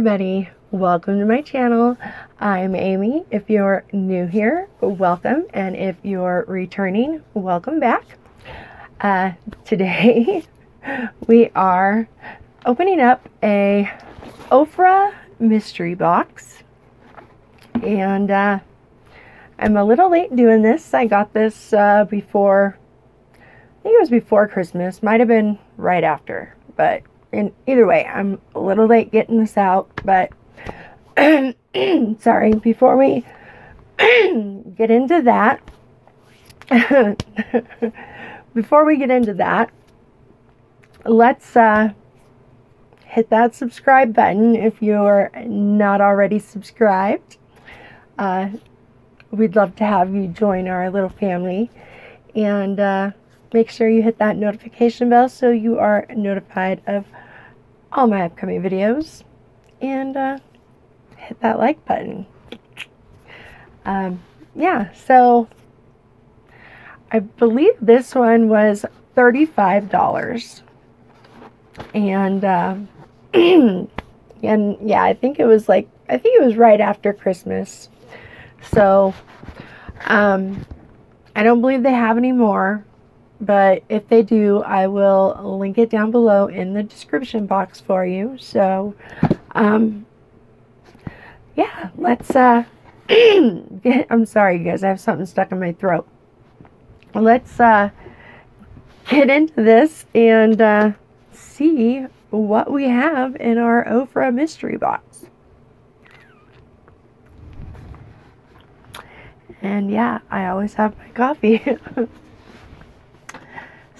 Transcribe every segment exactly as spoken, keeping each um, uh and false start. everybody, welcome to my channel. I'm Amy. If you're new here, welcome, and if you're returning, welcome back. Uh, today we are opening up a Ofra mystery box, and uh, I'm a little late doing this. I got this uh, before, I think it was before Christmas, might have been right after, but and either way, I'm a little late getting this out, but sorry, before we get into that, before we get into that, let's uh, hit that subscribe button if you're not already subscribed. Uh, we'd love to have you join our little family, and uh, make sure you hit that notification bell so you are notified of all my upcoming videos, and uh, hit that like button. Um, yeah, so I believe this one was thirty-five dollars, and uh, and yeah, I think it was like I think it was right after Christmas. So um, I don't believe they have any more, but if they do, I will link it down below in the description box for you. So um yeah, let's uh get, I'm sorry you guys, I have something stuck in my throat. Let's uh get into this and uh see what we have in our Ofra mystery box. And yeah, I always have my coffee.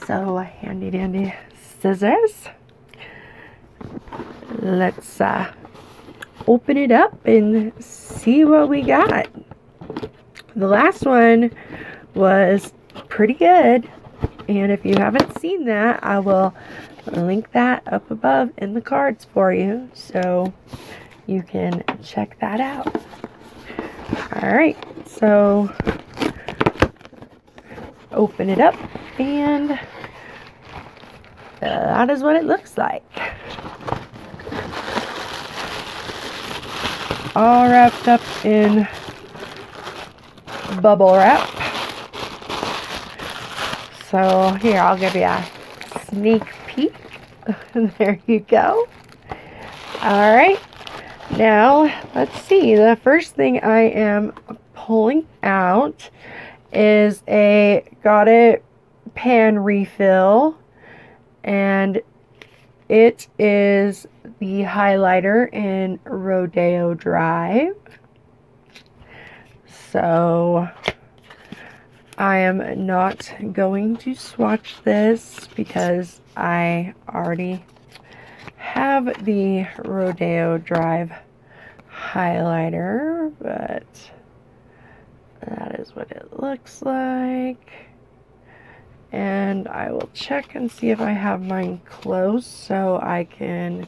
So, handy dandy scissors. Let's uh, open it up and see what we got. The last one was pretty good, and if you haven't seen that, I will link that up above in the cards for you so you can check that out. Alright, so open it up, and that is what it looks like. All wrapped up in bubble wrap. So here, I'll give you a sneak peek. There you go. All right. Now, let's see. The first thing I am pulling out is a Got It pan refill, and it is the highlighter in Rodeo Drive. So I am not going to swatch this because I already have the Rodeo Drive highlighter, but that is what it looks like. And I will check and see if I have mine close so I can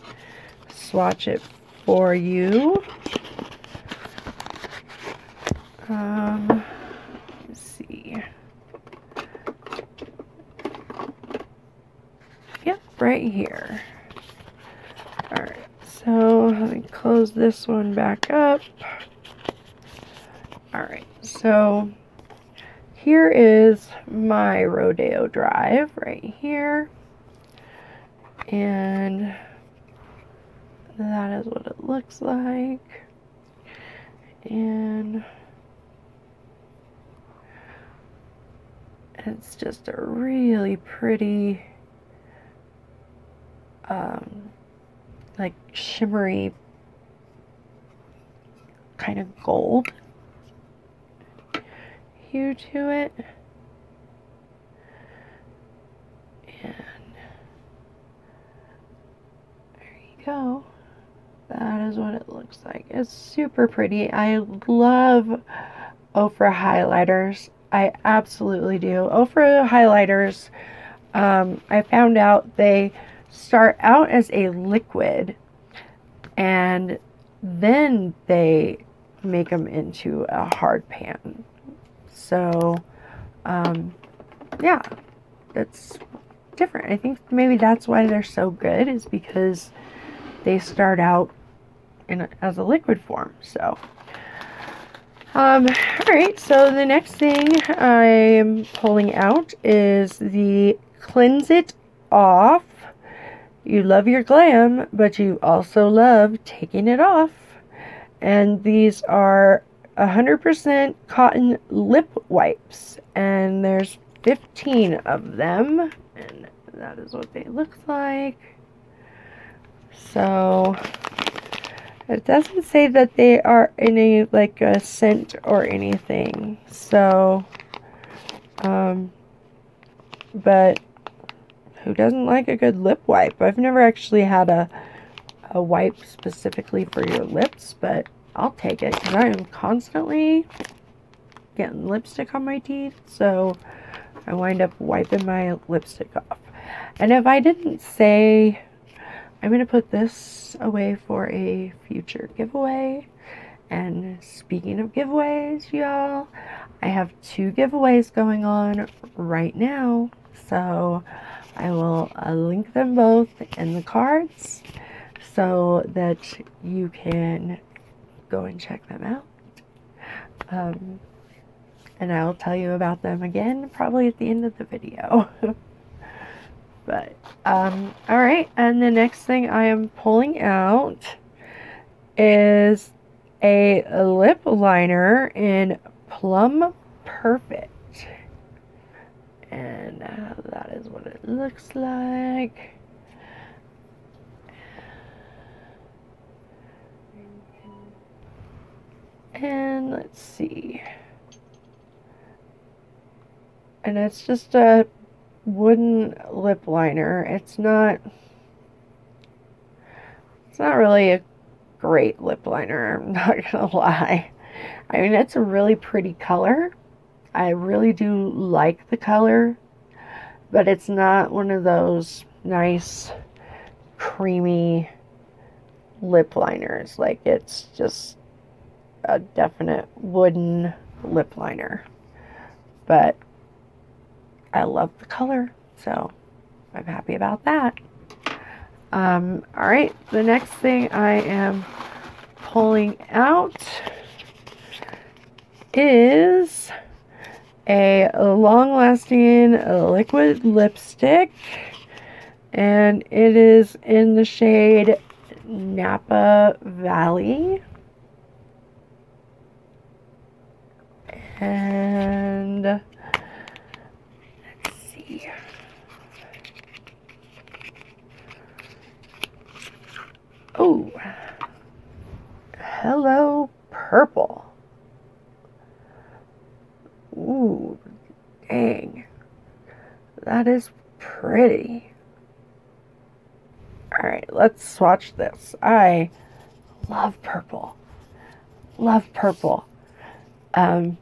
swatch it for you. Um, let's see. Yep, right here. Alright, so let me close this one back up. Alright, so here is my Rodeo Drive right here, and that is what it looks like, and it's just a really pretty um, like shimmery kind of gold hue to it, and there you go. That is what it looks like. It's super pretty. I love Ofra highlighters. I absolutely do. Ofra highlighters, um, I found out they start out as a liquid, and then they make them into a hard pan. So, um, yeah, that's different. I think maybe that's why they're so good, is because they start out in a, as a liquid form. So, um, all right. So the next thing I'm pulling out is the Cleanse It Off. You love your glam, but you also love taking it off. And these are one hundred percent cotton lip wipes. And there's fifteen of them. And that is what they look like. So, it doesn't say that they are any, like, a scent or anything. So, um, but... who doesn't like a good lip wipe? I've never actually had a, a wipe specifically for your lips, but I'll take it because I am constantly getting lipstick on my teeth, so I wind up wiping my lipstick off. And if I didn't say, I'm going to put this away for a future giveaway. And speaking of giveaways, y'all, I have two giveaways going on right now. So I will uh, link them both in the cards so that you can go and check them out. Um, and I'll tell you about them again probably at the end of the video. But, um, alright, and the next thing I am pulling out is a lip liner in Plum Perfect. And uh, that is what it looks like. And let's see. And it's just a wooden lip liner. It's not, it's not really a great lip liner, I'm not gonna lie. I mean, it's a really pretty color. I really do like the color, but it's not one of those nice, creamy lip liners. Like, it's just a definite wooden lip liner. But I love the color, so I'm happy about that. Um, all right, the next thing I am pulling out is a long-lasting liquid lipstick, and it is in the shade Napa Valley, and let's see, oh, hello purple. Ooh, dang. That is pretty. Alright, let's swatch this. I love purple. Love purple. Um,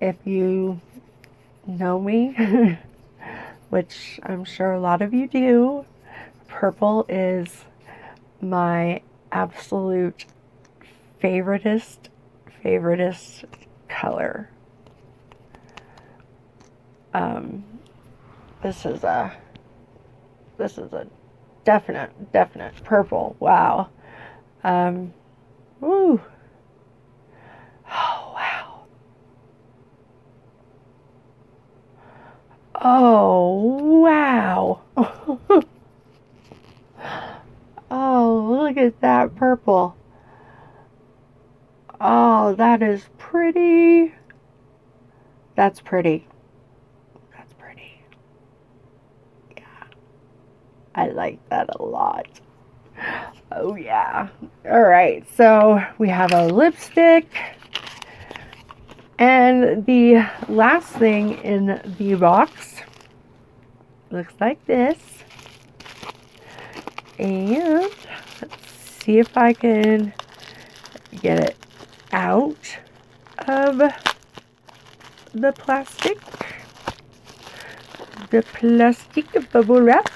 if you know me, which I'm sure a lot of you do, purple is my absolute favoritist, favoritist color. Um, this is a, this is a definite, definite purple. Wow. Um, woo. Oh, wow. Oh, wow. Oh, look at that purple. Oh, that is pretty. That's pretty. I like that a lot. Oh yeah. All right. So we have a lipstick. And the last thing in the box looks like this. And let's see if I can get it out of the plastic. The plastic bubble wrap.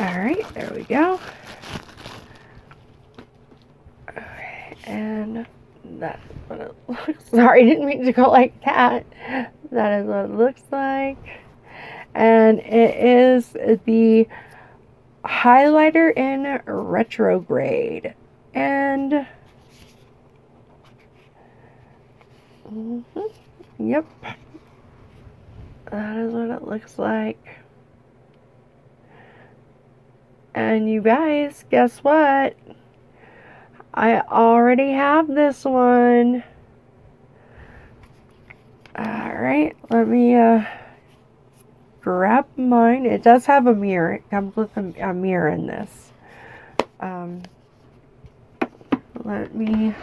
Alright, there we go. Alright, and that's what it looks like. Sorry, I didn't mean to go like that. That is what it looks like. And it is the highlighter in Retrograde. And mm-hmm, yep, that is what it looks like. And you guys, guess what? I already have this one. Alright, let me uh, grab mine. It does have a mirror. It comes with a, a mirror in this. Um, let me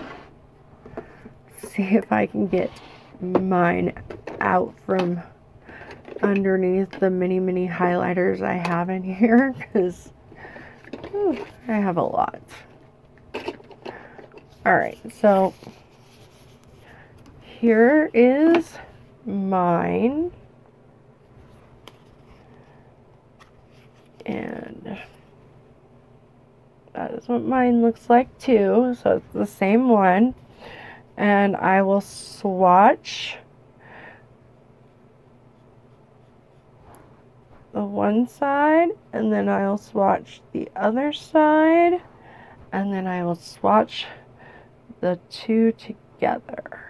see if I can get mine out from underneath the mini, mini highlighters I have in here, because I have a lot. Alright, so here is mine. And that is what mine looks like too. So it's the same one. And I will swatch the one side, and then I'll swatch the other side, and then I will swatch the two together.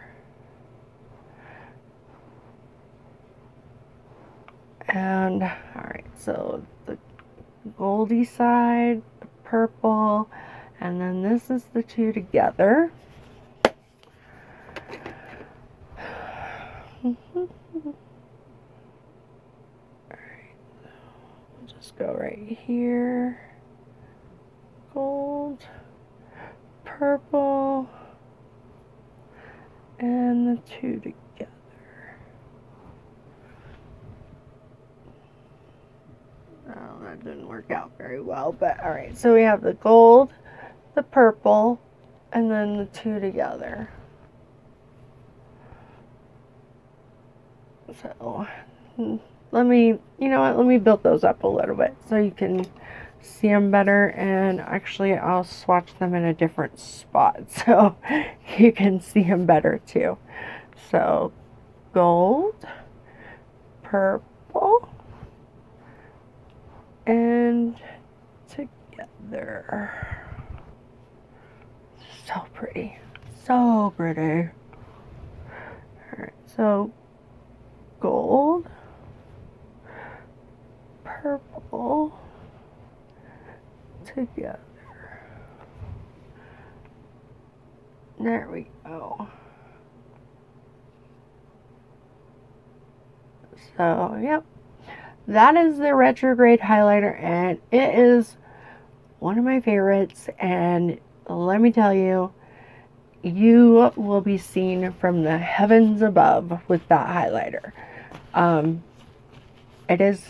And all right, so the goldy side, the purple, and then this is the two together. Go right here, gold, purple, and the two together. Oh, that didn't work out very well, but alright, so we have the gold, the purple, and then the two together. So, let me, you know what, let me build those up a little bit so you can see them better. And actually, I'll swatch them in a different spot so you can see them better too. So, gold, purple, and together. So pretty. So pretty. Alright, so gold, purple, together. There we go. So, yep. That is the Retrograde highlighter, and it is one of my favorites. And let me tell you, you will be seen from the heavens above with that highlighter. Um, it is...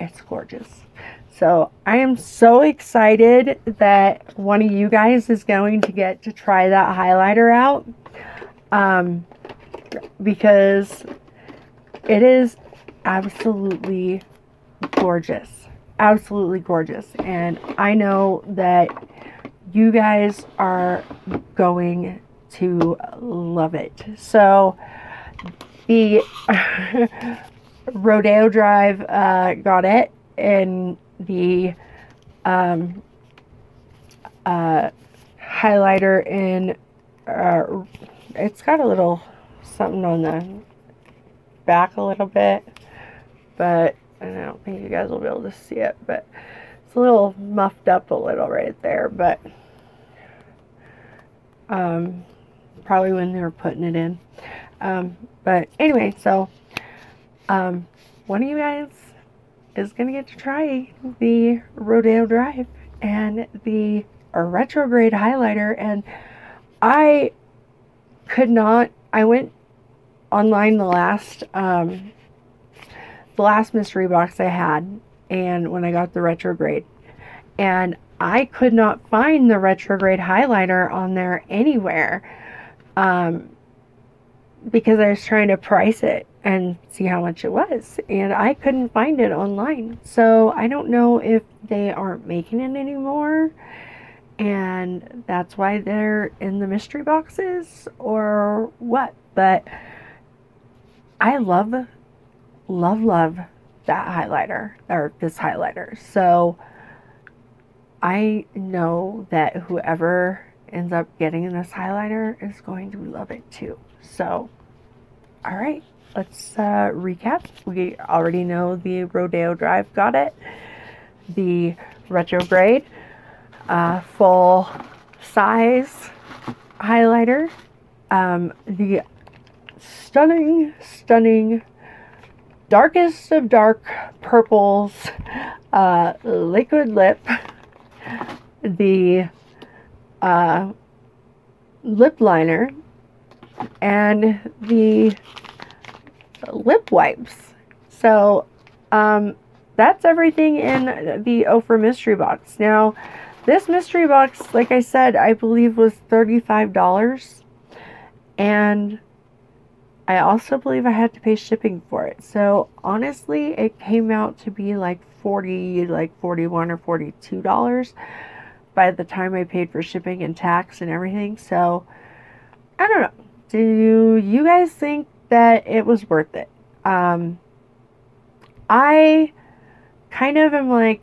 It's gorgeous. So I am so excited that one of you guys is going to get to try that highlighter out, um, because it is absolutely gorgeous, absolutely gorgeous. And I know that you guys are going to love it. So the Rodeo Drive uh, got it, and the um, uh, highlighter in, uh, it's got a little something on the back a little bit, but I don't think you guys will be able to see it, but it's a little muffed up a little right there, but um, probably when they were putting it in. Um, but anyway, so Um, one of you guys is going to get to try the Rodeo Drive and the Retrograde highlighter. And I could not, I went online the last, um, the last mystery box I had, and when I got the Retrograde, and I could not find the Retrograde highlighter on there anywhere, um, because I was trying to price it and see how much it was, and I couldn't find it online. So I don't know if they aren't making it anymore, and that's why they're in the mystery boxes or what. But I love, love, love that highlighter, or this highlighter. So I know that whoever ends up getting this highlighter is going to love it too. So, all right, let's uh, recap. We already know the Rodeo Drive got it. The Retrograde uh, full size highlighter. Um, the stunning, stunning, darkest of dark purples uh, liquid lip. The uh, lip liner and the lip wipes. So um, that's everything in the Ofra mystery box. Now this mystery box, like I said, I believe was thirty-five dollars, and I also believe I had to pay shipping for it. So honestly, it came out to be like forty, like forty-one or forty-two dollars by the time I paid for shipping and tax and everything. So I don't know. Do you guys think that it was worth it? Um, I kind of am like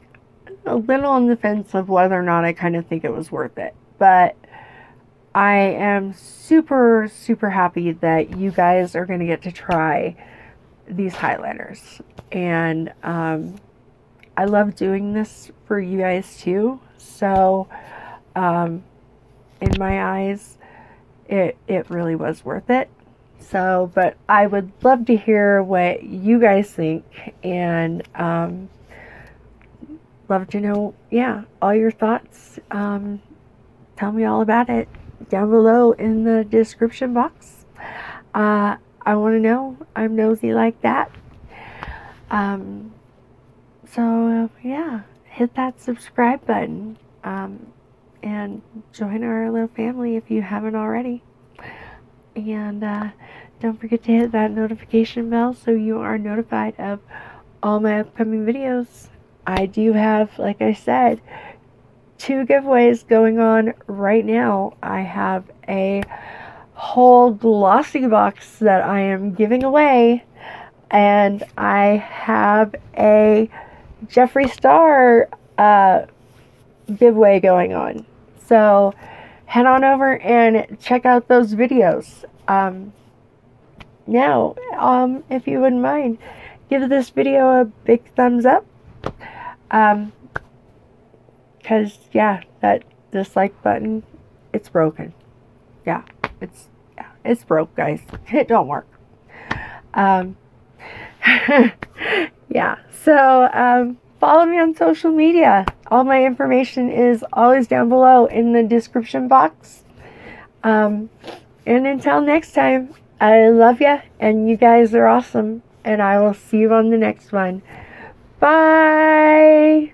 a little on the fence of whether or not I kind of think it was worth it. But I am super, super happy that you guys are going to get to try these highlighters. And um, I love doing this for you guys too. So um, in my eyes, it, it really was worth it. So, but I would love to hear what you guys think, and um, love to know, yeah, all your thoughts. Um, tell me all about it down below in the description box. Uh, I want to know. I'm nosy like that. Um, so, yeah, hit that subscribe button. Um, and join our little family if you haven't already. And uh, don't forget to hit that notification bell so you are notified of all my upcoming videos. I do have, like I said, two giveaways going on right now. I have a whole glossy box that I am giving away. And I have a Jeffree Star uh, giveaway going on. So head on over and check out those videos. Um, now, um, if you wouldn't mind, give this video a big thumbs up. Um, cause yeah, that dislike button, it's broken. Yeah, it's, yeah, it's broke, guys. It don't work. Um, yeah. So, um, follow me on social media. All my information is always down below in the description box. Um, and until next time, I love ya, and you guys are awesome, and I will see you on the next one. Bye!